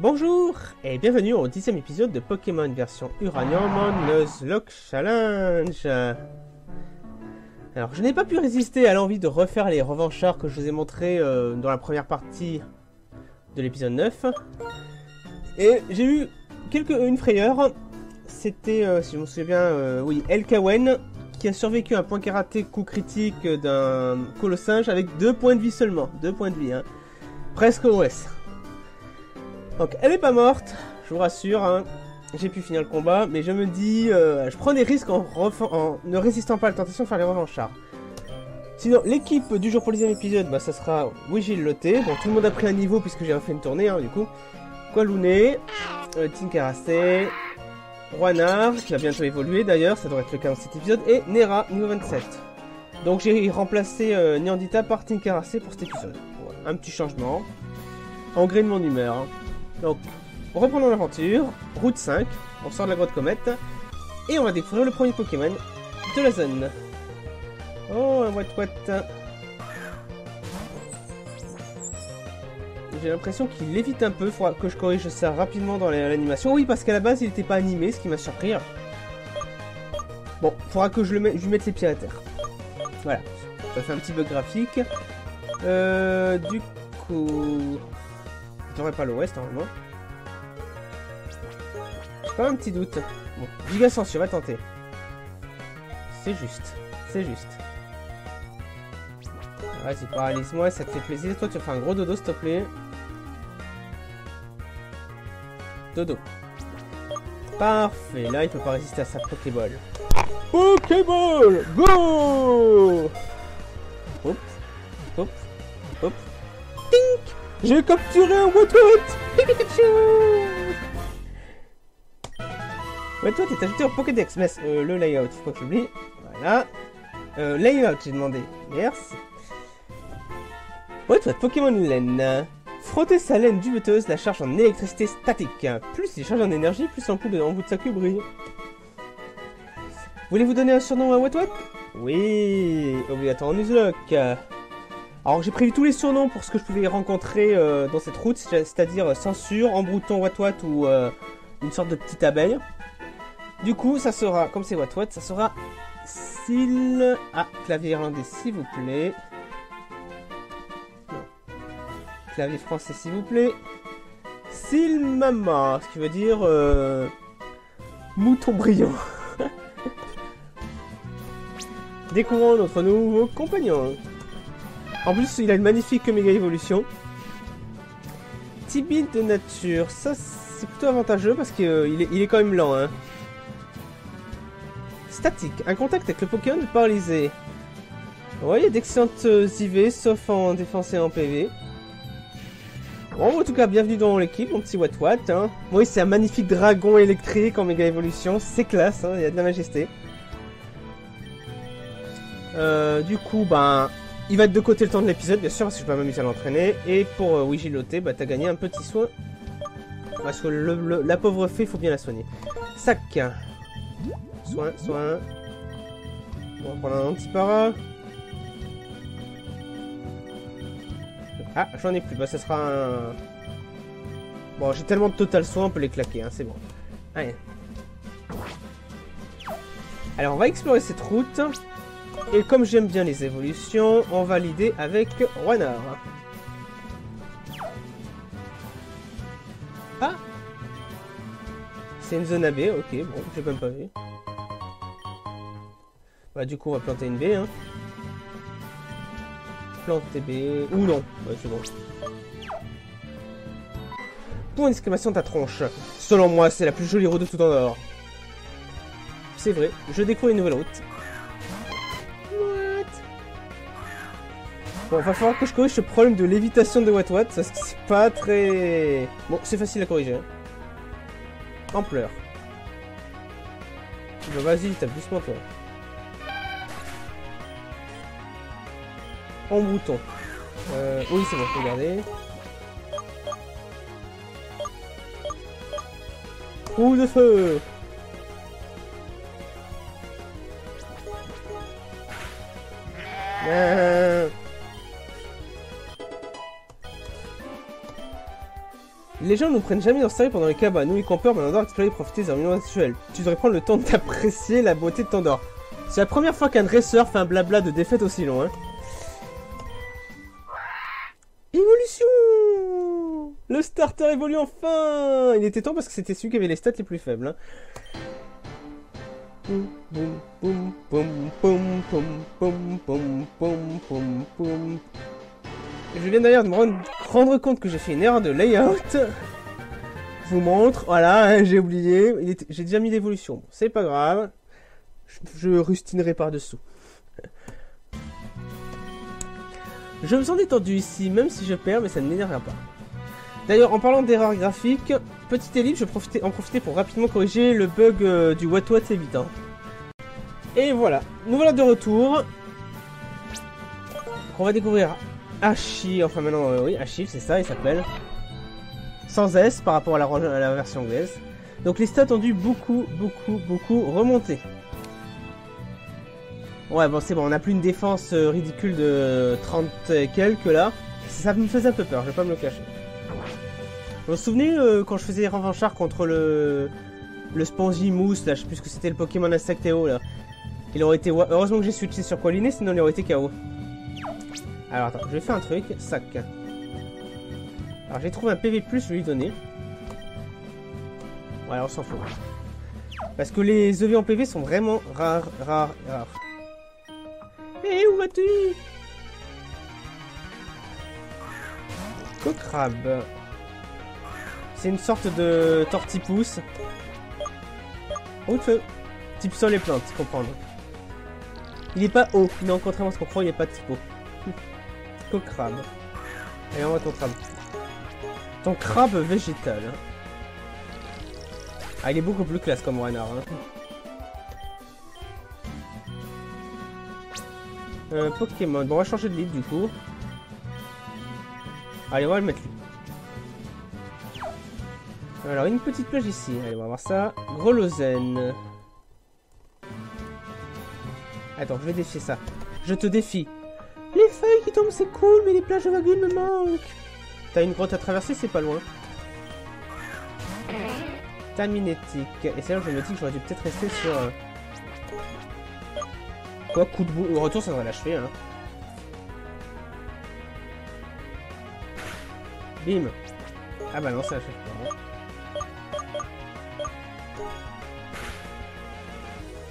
Bonjour et bienvenue au 10e épisode de Pokémon version Uranium Nuzlock Challenge. Alors je n'ai pas pu résister à l'envie de refaire les revanchards que je vous ai montrés dans la première partie de l'épisode 9. Et j'ai eu une frayeur, c'était, si je me souviens bien, oui, Elkawen qui a survécu à un point karaté coup critique d'un Colossinge avec 2 points de vie seulement, 2 points de vie, hein. Presque OS. Donc elle est pas morte, je vous rassure, hein. J'ai pu finir le combat, mais je me dis, je prends des risques en ne résistant pas à la tentation de faire les revanchards. Sinon, l'équipe du jour pour le 10e épisode, bah, ça sera Wilgilótë. Bon, tout le monde a pris un niveau puisque j'ai refait une tournée, hein, du coup. Quáluinë, Tincarassë, Roinár, qui va bientôt évoluer d'ailleurs, ça devrait être le cas dans cet épisode, et Naira, niveau 27. Donc j'ai remplacé Nyandiíta par Tincarassë pour cet épisode. Voilà, un petit changement, en gré de mon humeur, hein. Donc, reprenons l'aventure, route 5, on sort de la grotte comète, et on va découvrir le premier Pokémon de la zone. Oh, un Wattouat. J'ai l'impression qu'il lévite un peu, faudra que je corrige ça rapidement dans l'animation. Oui, parce qu'à la base, il n'était pas animé, ce qui m'a surpris. Bon, faudra que je lui mette les pieds à terre. Voilà, ça fait un petit bug graphique. Du coup... J'aurais pas l'ouest normalement. J'ai pas un petit doute. Bon, Jiga-Sensure, va tenter. C'est juste. C'est juste. Vas-y, paralyse-moi, ça te fait plaisir. Toi, tu vas faire un gros dodo, s'il te plaît. Dodo. Parfait, là, il peut pas résister à sa Pokéball. Pokéball, go! Hop, hop, hop. Tink! J'ai capturé un Wattouat! Wattouat est ajouté au Pokédex. Mais le layout, faut que j'oublie. Voilà. Layout, j'ai demandé. Merci. Wattouat, Pokémon laine. Frotter sa laine duveteuse la charge en électricité statique. Plus il charge en énergie, plus son coup de l'embout de sa queue brille. Voulez-vous donner un surnom à Wattouat? Oui, obligatoire en Nuzlock. Alors j'ai prévu tous les surnoms pour ce que je pouvais rencontrer dans cette route, c'est-à-dire Censure, Embrouton, Wattouat ou une sorte de petite abeille. Du coup, ça sera, comme c'est Wattouat, ça sera Syl... Ah, clavier irlandais s'il vous plaît. Non. Clavier français s'il vous plaît. Syl Mama, ce qui veut dire mouton brillant. Découvrons notre nouveau compagnon. En plus, il a une magnifique méga évolution. Timide de nature. Ça, c'est plutôt avantageux parce qu'il est quand même lent. Hein. Statique. Un contact avec le Pokémon paralysé. Ouais, il y a d'excellentes IV, sauf en défense et en PV. Bon, en tout cas, bienvenue dans l'équipe, mon petit Wattouat. Hein. Oui, c'est un magnifique dragon électrique en méga évolution. C'est classe, hein, il y a de la majesté. Du coup, ben... Il va être de côté le temps de l'épisode, bien sûr, parce que je vais m'amuser à l'entraîner. Et pour Wilgilótë, bah, t'as gagné un petit soin. Parce que la pauvre fée, faut bien la soigner. Sac. Soin, soin. On va prendre un anti-para. Ah, j'en ai plus. Bah, ça sera un... Bon, j'ai tellement de total soin, on peut les claquer, hein, c'est bon. Allez. Alors, on va explorer cette route. Et comme j'aime bien les évolutions, on va l'idée avec Roinár. Ah! C'est une zone à baie, ok, bon, j'ai même pas vu. Bah du coup on va planter une baie, hein. Planter baie... Ou non, ouais, c'est bon. Pour une exclamation de ta tronche. Selon moi, c'est la plus jolie route de tout en or. C'est vrai, je découvre une nouvelle route. Bon, va falloir que je corrige ce problème de lévitation de Wattouat, parce que c'est pas très... Bon, c'est facile à corriger. Hein. Ampleur. Bah, vas-y, tape doucement, toi. En bouton. Oui, c'est bon, regardez. Coup de feu! Les gens ne prennent jamais leur sérieux pendant les cabas. Nous les campeurs, mais Tandor explorait et profitait des environnements naturels. Tu devrais prendre le temps d'apprécier la beauté de Tandor. C'est la première fois qu'un dresseur fait un blabla de défaite aussi long, hein. Évolution! Le starter évolue enfin! Il était temps parce que c'était celui qui avait les stats les plus faibles, hein. Je viens d'ailleurs de me rendre compte que j'ai fait une erreur de layout. Je vous montre, voilà, hein, j'ai oublié. J'ai déjà mis l'évolution, bon, c'est pas grave. Je rustinerai par-dessous. Je me sens détendu ici, même si je perds, mais ça ne m'énerve pas. D'ailleurs, en parlant d'erreurs graphiques, petite ellipse, je vais en profiter pour rapidement corriger le bug du Wattouat, c'est vite. Hein. Et voilà, nous voilà de retour. On va découvrir Ashi, enfin maintenant, oui, Ashi, c'est ça, il s'appelle. Sans S par rapport à la version anglaise. Donc les stats ont dû beaucoup remonter. Ouais, bon, c'est bon, on n'a plus une défense ridicule de 30 et quelques, là. Ça me faisait un peu peur, je vais pas me le cacher. Vous vous souvenez, quand je faisais les revanchards contre le Spongy Mousse, là, je sais plus que c'était le Pokémon Insectéo, là. Il aurait été... Heureusement que j'ai switché sur Quáluinë, sinon il aurait été KO. Alors, attends, je vais faire un truc. Sac. Alors, j'ai trouvé un PV+, je vais lui donner. Ouais, on s'en fout. Parce que les EV en PV sont vraiment rares. Hé, où vas-tu? Cocrabe. C'est une sorte de tortipousse. Route feu. Type sol et plante, comprendre. Il n'est pas haut. Non, contrairement à ce qu'on croit, il n'est pas type haut. Cocrabe. Allez, on va ton crabe. Ton crabe végétal. Ah, il est beaucoup plus classe comme renard. Hein. Pokémon. Bon, on va changer de lead du coup. Allez, on va le mettre lui. Alors, une petite plage ici. Allez, on va voir ça. Grolozen. Attends, je vais défier ça. Je te défie. Les feuilles qui tombent, c'est cool, mais les plages de Vagune me manquent. T'as une grotte à traverser, c'est pas loin. Taminétique. Et c'est là que je me dis que j'aurais dû peut-être rester sur... Quoi, coup de boule. Au retour, ça devrait l'achever, hein. Bim. Ah bah non, ça achève pas.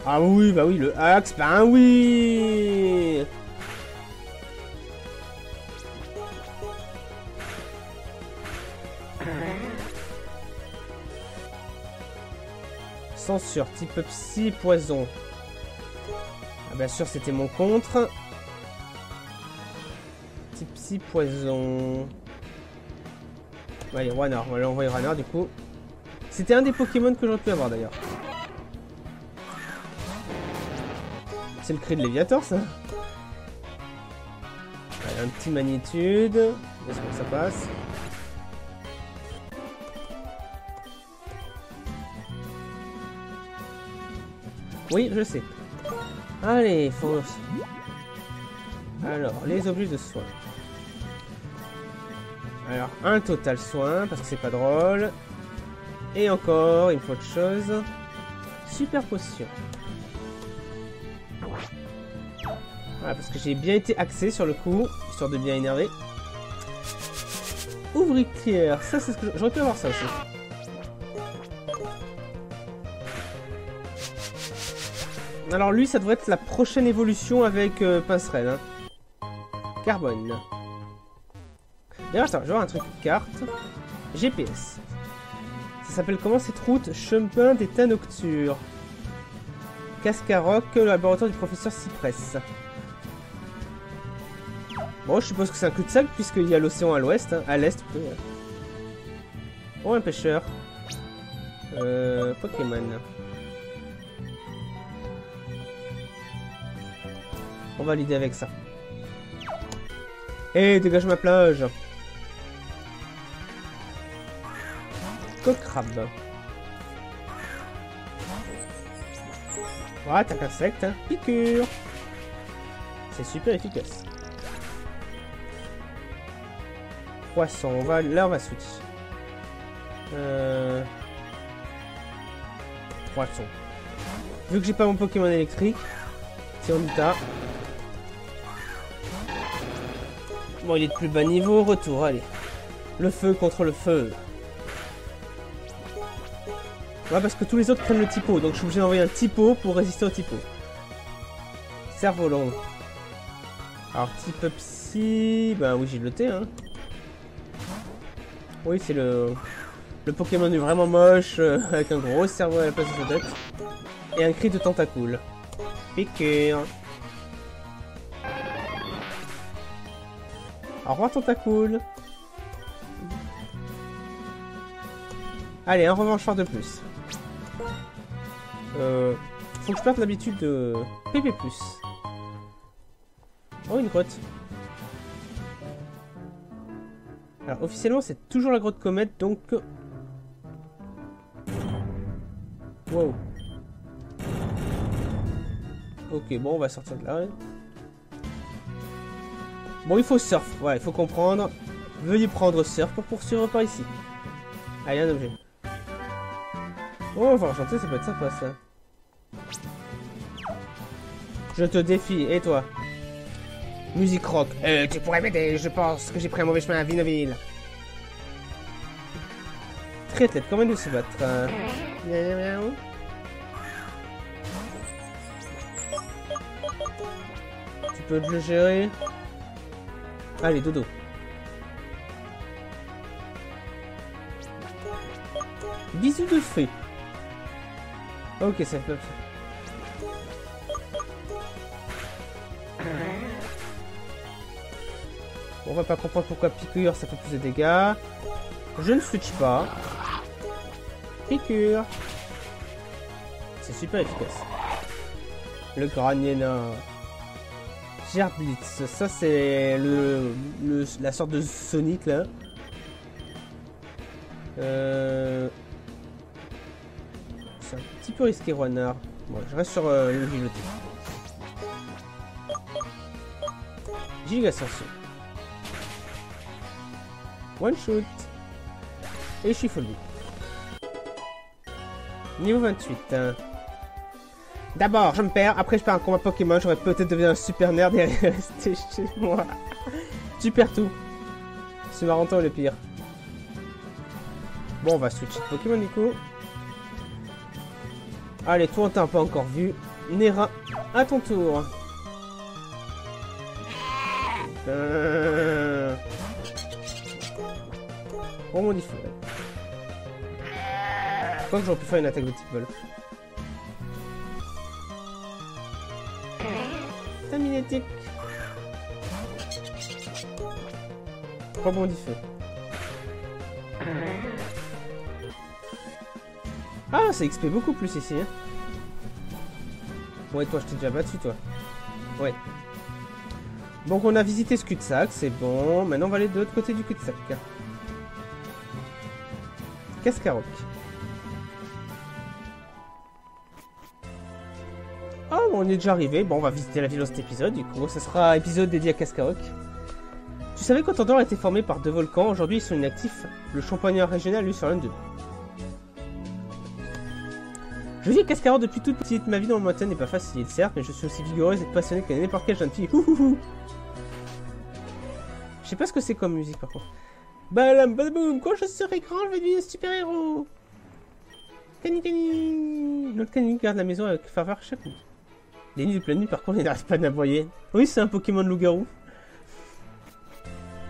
Ah oui, bah oui, le axe, bah oui. Censure, type psy, poison. Bien sûr, c'était mon contre. Petit psy poison. Allez, Roinár. On va l'envoyer Roinár du coup. C'était un des Pokémon que j'aurais pu avoir d'ailleurs. C'est le cri de Léviator ça. Allez, un petit magnitude. Est-ce que ça passe? Oui, je sais. Allez, fonce. Alors, les objets de soins. Alors, un total soin, parce que c'est pas drôle. Et encore, il me faut autre chose. Super potion. Voilà, parce que j'ai bien été axé sur le coup, histoire de bien énerver. Ouvrière, ça c'est ce que j'aurais pu avoir ça aussi. Alors lui, ça devrait être la prochaine évolution avec Passerelle. Hein. Carbone. D'ailleurs, attends, je vais voir un truc. Carte. GPS. Ça s'appelle comment cette route? Chemin d'état nocturne. Cascaroc, le laboratoire du professeur Cypress. Bon, je suppose que c'est un cul-de-sac puisqu'il y a l'océan à l'ouest. Hein, à l'est plutôt. Oh, un pêcheur. Pokémon. On va l'aider avec ça. Hé, dégage ma plage. Cocrabe. Voilà, attaque insecte, hein. Piqûre. C'est super efficace. Croason, on va... Là, on va switch. Croason. Vu que j'ai pas mon Pokémon électrique, c'est Nyandiíta. Bon, il est de plus bas niveau, retour, allez. Le feu contre le feu. Ouais, parce que tous les autres prennent le typo, donc je suis obligé d'envoyer un typo pour résister au typo. Cerf-volant. Alors, type psy... Bah oui, j'ai le T, hein. Oui, c'est le Pokémon vraiment moche, avec un gros cerveau à la place de sa tête. Et un cri de tentacule. Piqueur. Au revoir tentacule. Allez, un revancheur de plus. Faut que je perde l'habitude de PP+. Oh, une grotte. Alors, officiellement, c'est toujours la grotte comète, donc... Wow. Ok, bon, on va sortir de là. Hein. Bon, il faut surf. Ouais, il faut comprendre. Veuillez prendre surf pour poursuivre par ici. Allez, un objet. Oh, enfin, enchanté, ça peut être sympa, ça. Je te défie, et toi? Musique rock. Tu pourrais m'aider, je pense que j'ai pris un mauvais chemin à Vinoville. Très tête, quand même de se battre. Tu peux le gérer. Allez, dodo. Bisous de fée. Ok, ça fait. On va pas comprendre pourquoi piqûre ça fait plus de dégâts. Je ne switch pas. Piqûre. C'est super efficace. Le Graniena. Gerblitz. Ça c'est la sorte de Sonic là. C'est un petit peu risqué, Roinár. Bon, je reste sur le Wilgilótë. Jiga-Sensure. One shot. Et je suis folie. Niveau 28. Hein. D'abord, je me perds. Après, je pars un combat Pokémon. J'aurais peut-être devenu un super nerd et rester chez moi. Tu perds tout. Ce Maranton est le pire. Bon, on va switcher de Pokémon du coup. Allez, toi on t'a pas encore vu. Naira, à ton tour. Oh mon dieu. Je crois que j'aurais pu faire une attaque de type vol. Taminétique. Rebondit feu. Ah, ça XP beaucoup plus ici. Hein. Ouais, toi, je t'ai déjà battu, toi. Ouais. Donc, on a visité ce cul-de-sac, c'est bon. Maintenant, on va aller de l'autre côté du cul-de-sac. Cascaroc. Oh, on est déjà arrivé. Bon, on va visiter la ville dans cet épisode. Du coup, ça sera un épisode dédié à Cascaroc. Tu savais que Tandor a été formé par deux volcans. Aujourd'hui, ils sont inactifs. Le champignonneur régional, lui, sur l'un d'eux. Je vis à Cascaroc depuis toute petite, ma vie dans le montagne n'est pas facile, certes, mais je suis aussi vigoureuse et passionnée qu'un n'importe quelle jeune fille. Ouhouhou. Je sais pas ce que c'est comme musique par contre. Balam badaboum, quand je serai grand, je vais devenir super-héros. Cani. Notre cani garde la maison avec faveur chaque nuit. Les nuits de pleine nuit par contre, il n'arrête pas de l'aboyer. Oui, c'est un Pokémon loup-garou.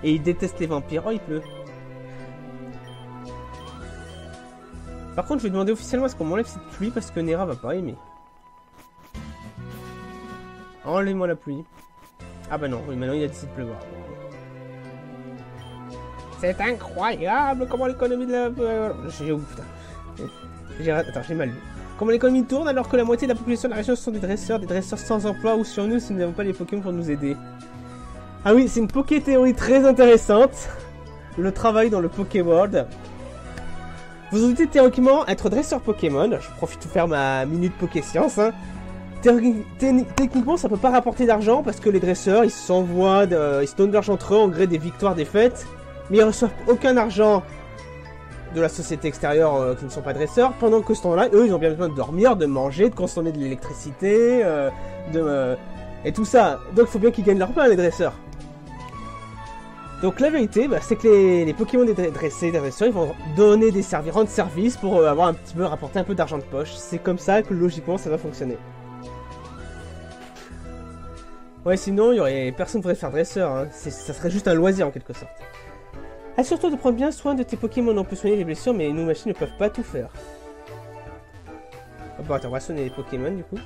Et il déteste les vampires, oh il pleut. Par contre, je vais demander officiellement à ce qu'on m'enlève cette pluie parce que Naira va pas aimer. Enlève-moi la pluie. Ah bah non, oui, maintenant il a décidé de pleuvoir. C'est incroyable comment l'économie de la... J'ai... Oh, putain. Attends, j'ai mal lu. Comment l'économie tourne alors que la moitié de la population de la région sont des dresseurs sans emploi ou sur nous si nous n'avons pas les Pokémon pour nous aider. Ah oui, c'est une Poké-théorie très intéressante. Le travail dans le Pokéworld. Vous vous dites théoriquement être dresseur Pokémon, je profite de faire ma minute Poké-science, hein. Techniquement ça peut pas rapporter d'argent parce que les dresseurs ils s'envoient, ils se donnent de l'argent entre eux en gré des victoires, des fêtes, mais ils reçoivent aucun argent de la société extérieure qui ne sont pas dresseurs, pendant que ce temps-là, eux, ils ont bien besoin de dormir, de manger, de consommer de l'électricité, et tout ça. Donc, il faut bien qu'ils gagnent leur pain, les dresseurs. Donc, la vérité, bah, c'est que les Pokémon dressés, les dresseurs, ils vont donner des services, rendre service pour avoir un petit peu, rapporter un peu d'argent de poche. C'est comme ça que, logiquement, ça va fonctionner. Ouais, sinon, il y aurait personne ne pourrait faire dresseur, hein. Ça serait juste un loisir, en quelque sorte. Assure-toi de prendre bien soin de tes Pokémon, on peut soigner les blessures, mais nos machines ne peuvent pas tout faire. Ah bah attends, on va soigner les Pokémon du coup.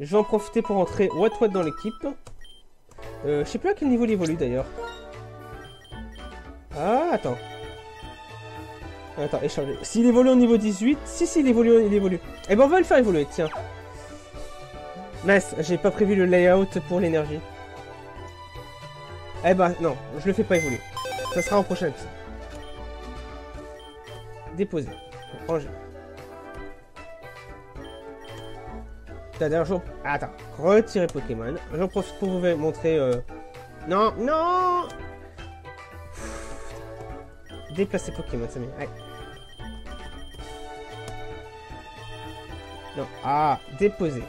Je vais en profiter pour entrer Wattouat dans l'équipe. Je sais plus à quel niveau il évolue d'ailleurs. Ah, attends. Attends, échanger. S'il évolue au niveau 18, si, il évolue. Eh ben on va le faire évoluer, tiens. Mince, j'ai pas prévu le layout pour l'énergie. Eh ben non, je le fais pas évoluer. Ça sera en prochain épisode. Déposer. Ranger. D'ailleurs, attends. Retirer Pokémon. J'en profite pour vous montrer... Non, non. Déplacer Pokémon, ça m'énerve. Ouais. Non. Ah, déposer.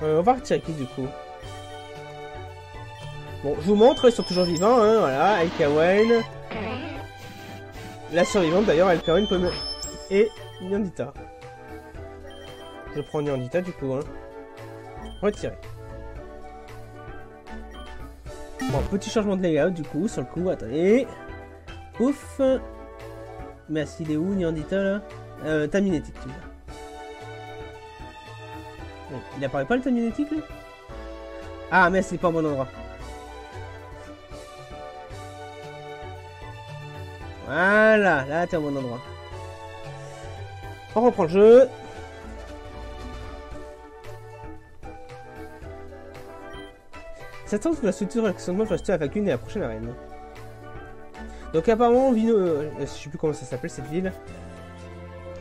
On va retirer qui, du coup? Bon, je vous montre, ils sont toujours vivants, hein, voilà, Elkawen. La survivante d'ailleurs, Elkawen peut me... Et Nyandiíta. Je prends Nyandiíta du coup, hein. Retirer. Bon, petit changement de layout du coup, sur le coup, attendez. Ouf. Merci, il est où Nyandiíta là? Taminétique, tu vois. Il apparaît pas le Taminétique lui? Ah, mais c'est pas au bon endroit. Voilà, là t'es au bon endroit. On reprend le jeu. Cette tente de la structure actionnement de la Vagune et la prochaine arène. Donc apparemment, je sais plus comment ça s'appelle cette ville.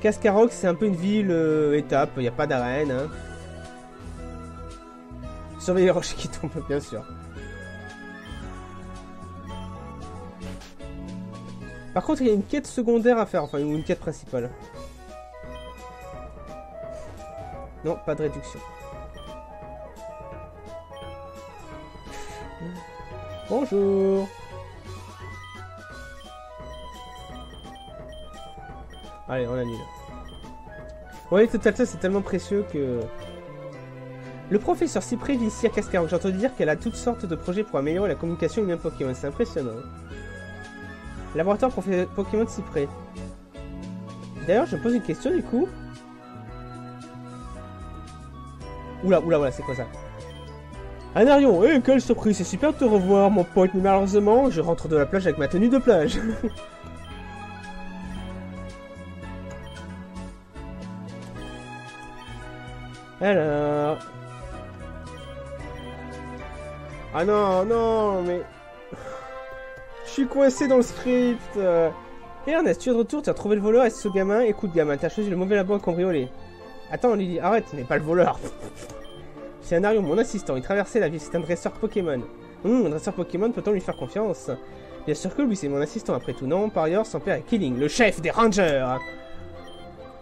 Cascaroc, c'est un peu une ville étape, il n'y a pas d'arène. Hein. Surveillez les roches qui tombent, bien sûr. Par contre, il y a une quête secondaire à faire, enfin, ou une quête principale. Non, pas de réduction. Bonjour. Allez, on annule. Ouais, total ça, c'est tellement précieux que... Le professeur Cyprès vit ici à Cascaroc. J'entends dire qu'elle a toutes sortes de projets pour améliorer la communication humaine Pokémon. C'est impressionnant. Laboratoire Pokémon de Cyprès. D'ailleurs, je me pose une question du coup. Oula, c'est quoi ça? Anarion, hé, quelle surprise, c'est super de te revoir, mon pote, mais malheureusement, je rentre de la plage avec ma tenue de plage. Alors... Ah non, non, mais... Je suis coincé dans le script. Et Ernest, tu es de retour, tu as trouvé le voleur et ce gamin. Écoute gamin, t'as choisi le mauvais labo à cambrioler. Attends Lily, arrête, ce n'est pas le voleur. C'est Anarion, mon assistant, il traversait la ville, c'est un dresseur Pokémon. Un dresseur Pokémon, peut-on lui faire confiance? Bien sûr que lui, c'est mon assistant après tout. Non, par ailleurs, son père est Killing, le chef des Rangers.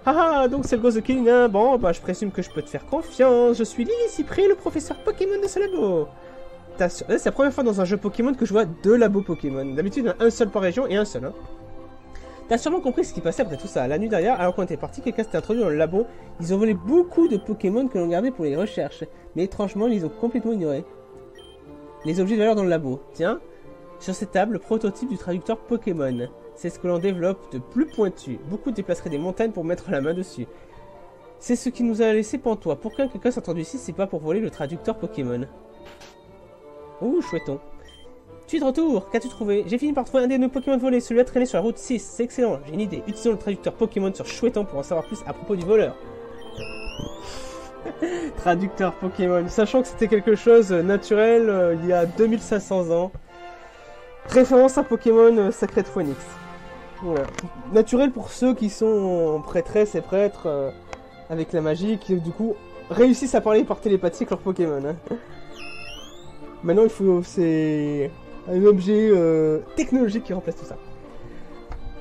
Ah, donc c'est le gosse de Killing, hein. Bon, bah je présume que je peux te faire confiance. Je suis Lily Cypress, le professeur Pokémon de ce labo. C'est la première fois dans un jeu Pokémon que je vois deux labos Pokémon. D'habitude, un seul par région et un seul. Hein. T'as sûrement compris ce qui passait après tout ça. La nuit derrière, alors qu'on était parti, quelqu'un s'était introduit dans le labo. Ils ont volé beaucoup de Pokémon que l'on gardait pour les recherches. Mais étrangement, ils les ont complètement ignorés. Les objets de valeur dans le labo. Tiens, sur cette table, le prototype du traducteur Pokémon. C'est ce que l'on développe de plus pointu. Beaucoup déplaceraient des montagnes pour mettre la main dessus. C'est ce qui nous a laissé pantois. Pourquoi quelqu'un s'introduit ici, c'est pas pour voler le traducteur Pokémon. Ouh, Chouetton. Tu es de retour, qu'as-tu trouvé? J'ai fini par trouver un des deux Pokémon volés, celui-là traîné sur la route 6. C'est excellent, j'ai une idée. Utilisons le traducteur Pokémon sur Chouetton pour en savoir plus à propos du voleur. Traducteur Pokémon, sachant que c'était quelque chose naturel il y a 2500 ans. Référence à Pokémon Sacred Phoenix. Voilà. Naturel pour ceux qui sont prêtresses et prêtres avec la magie qui du coup réussissent à parler par télépathie avec leurs Pokémon. Hein. Maintenant, il faut, c'est un objet technologique qui remplace tout ça.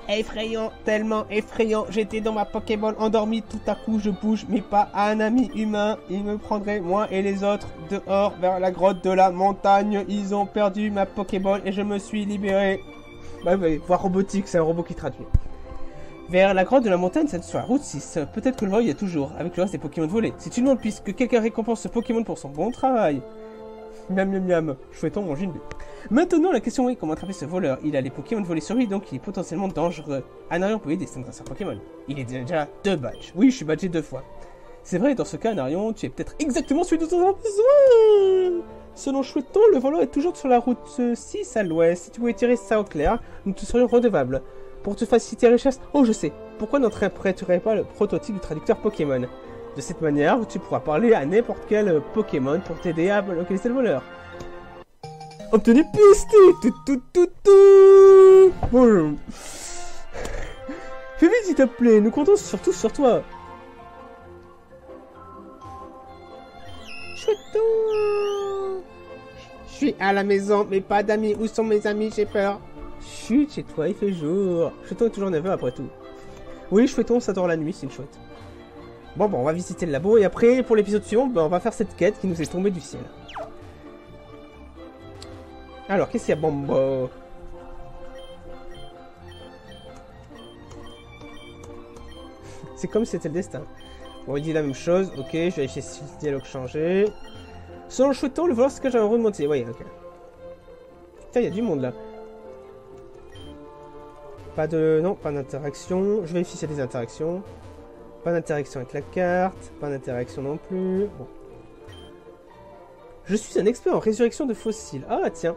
Effrayant, tellement effrayant. J'étais dans ma Pokéball endormie, tout à coup je bouge, mais pas à un ami humain. Ils me prendraient, moi et les autres, dehors, vers la grotte de la montagne. Ils ont perdu ma Pokéball et je me suis libéré. Bah oui, voire robotique, c'est un robot qui traduit. Vers la grotte de la montagne, c'est sur la route 6. Peut-être que le vol y a toujours, avec le reste des Pokémon volés. C'est une honte puisque quelqu'un récompense ce Pokémon pour son bon travail. Miam miam miam, Chouetton mange une bulle. Maintenant la question est comment attraper ce voleur. Il a les Pokémon volés sur lui, donc il est potentiellement dangereux. Anarion peut aider, c'est un dresseur Pokémon. Il est déjà 2 badges. Oui, je suis badgé 2 fois. C'est vrai, dans ce cas, Anarion, tu es peut-être exactement celui dont on a besoin. Selon Chouetton, le voleur est toujours sur la route 6 à l'ouest. Si tu pouvais tirer ça au clair, nous te serions redevables. Pour te faciliter la recherche, oh je sais, pourquoi n'emprunterais-tu pas le prototype du traducteur Pokémon? De cette manière, tu pourras parler à n'importe quel Pokémon pour t'aider à localiser le voleur. Obtenu piste. Bonjour. Fais vite s'il te plaît, nous comptons surtout sur toi. Chouetton. Je suis à la maison, mais pas d'amis. Où sont mes amis? J'ai peur. Chut, chez toi, il fait jour. Chouetton est toujours nerveux après tout. Oui, Chouetton s'adore la nuit, c'est une chouette. Bon, on va visiter le labo et après, pour l'épisode suivant, on va faire cette quête qui nous est tombée du ciel. Alors, qu'est-ce qu'il y a, Bombo? C'est comme si c'était le destin. Bon, il dit la même chose. Ok, je vais aller chez le dialogue changé. Selon Chouetton, le voleur se cache à un haut de montée. Oui, ok. Putain, il y a du monde là. Pas de... Non, pas d'interaction. Je vérifie s'il y a des interactions. Pas d'interaction avec la carte. Pas d'interaction non plus. Bon. Je suis un expert en résurrection de fossiles. Ah, tiens.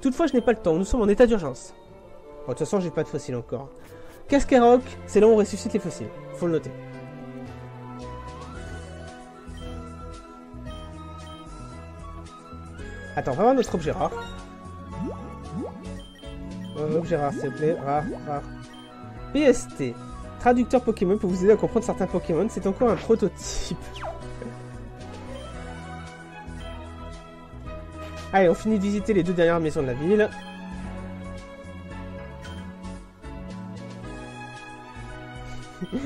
Toutefois, je n'ai pas le temps. Nous sommes en état d'urgence. Bon, de toute façon, j'ai pas de fossiles encore. Cascaroc, c'est là où on ressuscite les fossiles. Faut le noter. Attends, on va voir notre objet rare. Objet rare, s'il vous plaît. Rare. PST. Traducteur Pokémon pour vous aider à comprendre certains Pokémon. C'est encore un prototype. Allez, on finit de visiter les 2 dernières maisons de la ville.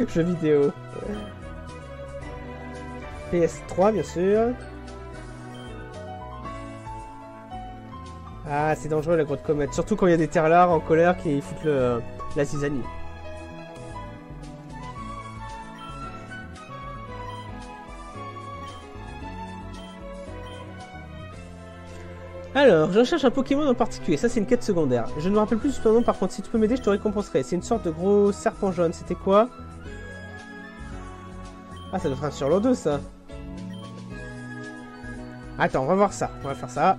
Jeux vidéo. PS3, bien sûr. Ah, c'est dangereux la grotte comète, surtout quand il y a des terlards en colère qui foutent la zizanie. Alors, je recherche un Pokémon en particulier, ça c'est une quête secondaire. Je ne me rappelle plus son nom par contre, si tu peux m'aider je te récompenserai. C'est une sorte de gros serpent jaune, c'était quoi? Ah, ça doit être un sur l'eau ça. Attends, on va voir ça, on va faire ça.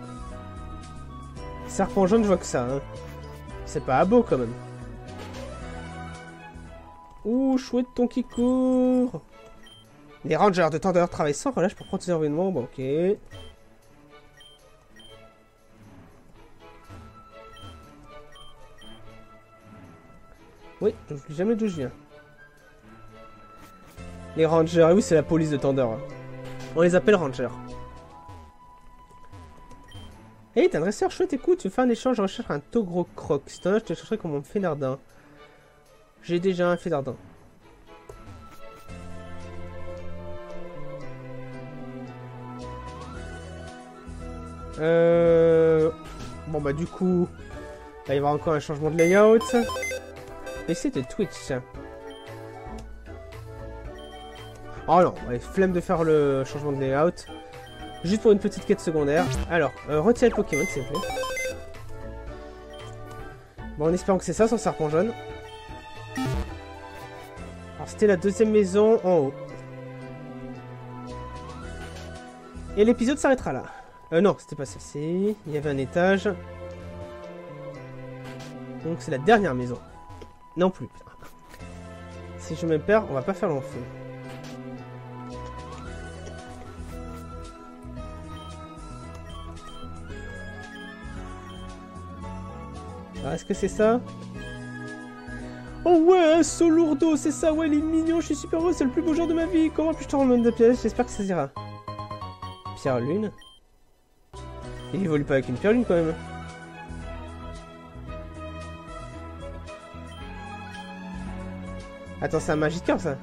Serpent jaune, je vois que ça. Hein. C'est pas beau quand même. Ouh, Chouetton qui court. Les rangers de Tandor travaillent sans relâche pour protéger l'environnement. Bon, ok. Oui, je ne sais jamais d'où je viens. Les rangers, oui, c'est la police de Tandor. On les appelle rangers. Hey, t'es un dresseur chouette, écoute, tu fais un échange, je recherche un Togro Croc. Si t'en as, je te chercherai comme mon Phénardent. J'ai déjà un Phénardent. Bon, bah, du coup, là, il va y avoir encore un changement de layout. Et c'était Twitch. Oh non, ouais, flemme de faire le changement de layout. Juste pour une petite quête secondaire. Alors, retirer le Pokémon, c'est vrai. Bon, en espérant que c'est ça, son serpent jaune. Alors, c'était la 2e maison en haut. Et l'épisode s'arrêtera là. Non, c'était pas celle-ci. Il y avait un étage. Donc, c'est la dernière maison. Non plus. Si je me perds, on va pas faire long feu. Ah, est-ce que c'est ça? Oh ouais, so lourdeau, c'est ça, ouais, il est mignon, je suis super heureux, c'est le plus beau jour de ma vie. Comment puis-je te rendre de pièce? J'espère que ça ira. Pierre lune? Il évolue pas avec une pierre lune quand même. Attends, c'est un Magikarp, ça?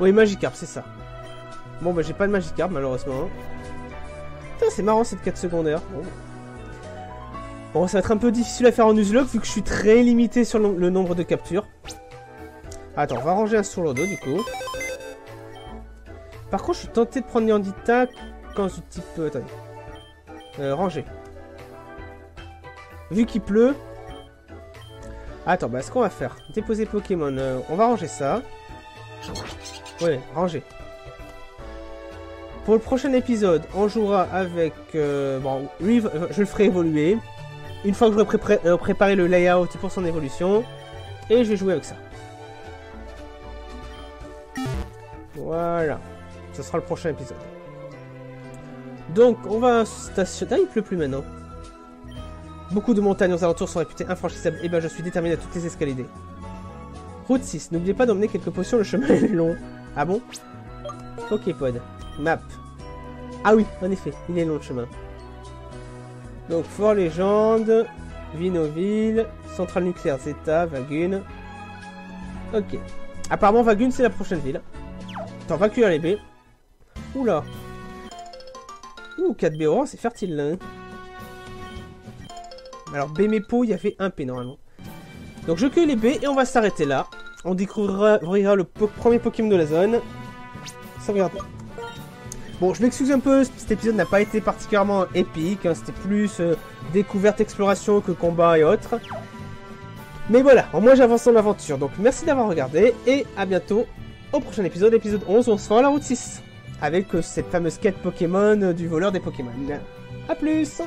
Oui, Magikarp, c'est ça. Bon, bah j'ai pas de Magikarp, malheureusement. Putain, c'est marrant cette quête secondaire. Bon. Bon, ça va être un peu difficile à faire en Nuzlocke, vu que je suis très limité sur le nombre de captures. Attends, on va ranger un Surlodo, du coup. Par contre, je suis tenté de prendre Nyandiíta quand ce type... attendez. Ranger. Vu qu'il pleut... Attends, bah ce qu'on va faire, déposer Pokémon, on va ranger ça. Ouais, ranger. Pour le prochain épisode, on jouera avec... bon, lui, je le ferai évoluer. Une fois que j'aurai préparé le layout pour son évolution. Et je vais jouer avec ça. Voilà. Ce sera le prochain épisode. Donc, on va stationner... Ah, il pleut plus maintenant. Beaucoup de montagnes aux alentours sont réputées infranchissables. Et ben, je suis déterminé à toutes les escalader. Route 6. N'oubliez pas d'emmener quelques potions, le chemin est long. Ah bon? Poképod. Map. Ah oui, en effet, il est long le chemin. Donc, Fort Légende, Vinoville, Centrale Nucléaire Zeta, Vagune. Ok. Apparemment, Vagune, c'est la prochaine ville. Attends, va cuire les baies. Oula. Ouh, 4 baies orange, c'est fertile, là. Hein. Alors, Bémépo, il y avait un P, normalement. Donc, je cueille les baies et on va s'arrêter là. On découvrira le premier Pokémon de la zone. Ça regarde. Bon, je m'excuse un peu, cet épisode n'a pas été particulièrement épique, hein, c'était plus découverte, exploration que combat et autres. Mais voilà, au moins j'avance en aventure, donc merci d'avoir regardé, et à bientôt au prochain épisode, épisode 11, on sera à la route 6, avec cette fameuse quête Pokémon du voleur des Pokémon. A plus!